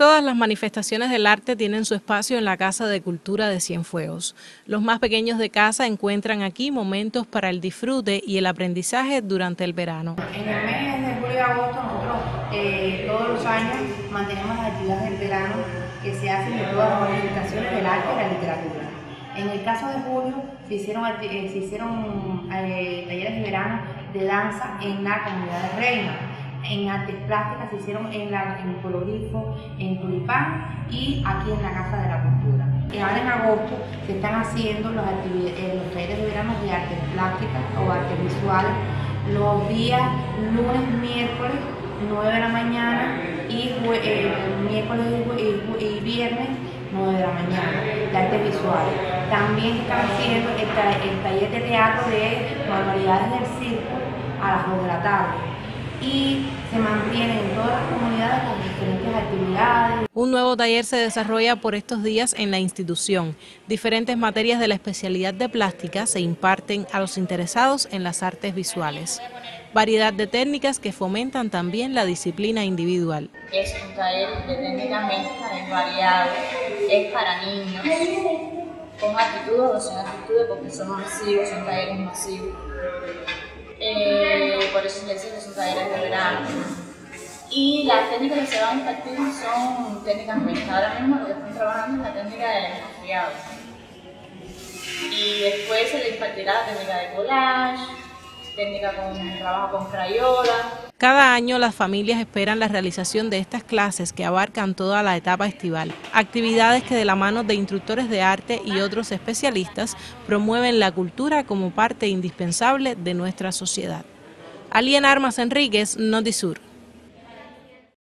Todas las manifestaciones del arte tienen su espacio en la Casa de Cultura de Cienfuegos. Los más pequeños de casa encuentran aquí momentos para el disfrute y el aprendizaje durante el verano. En el mes de julio y agosto nosotros todos los años mantenemos las actividades del verano que se hacen de todas las manifestaciones del arte y la literatura. En el caso de julio se hicieron talleres de verano de danza en la comunidad de Reina. En artes plásticas se hicieron en el colorifo, en Tulipán y aquí en la Casa de la Cultura. Ahora en agosto se están haciendo los talleres de verano de artes plásticas o artes visuales los días lunes, miércoles, 9 de la mañana y miércoles y viernes, 9 de la mañana, de artes visuales. También están haciendo el taller de teatro de manualidades del circo a las 2 de la tarde. Y se mantienen en todas las comunidades con diferentes actividades. Un nuevo taller se desarrolla por estos días en la institución. Diferentes materias de la especialidad de plástica se imparten a los interesados en las artes visuales. Variedad de técnicas que fomentan también la disciplina individual. Es un taller de técnicas mixtas, es variado, es para niños, con actitudes o sin actitudes porque son masivos, son talleres masivos. Por eso les dicen que son talleres de verano. Y las técnicas que se van a impartir son técnicas mixtas. Ahora mismo lo que están trabajando es la técnica del esgrafiado. Y después se les impartirá la técnica de collage, técnica con trabajo con crayola. Cada año las familias esperan la realización de estas clases que abarcan toda la etapa estival, actividades que de la mano de instructores de arte y otros especialistas promueven la cultura como parte indispensable de nuestra sociedad. Alien Armas Enríguez, Notisur.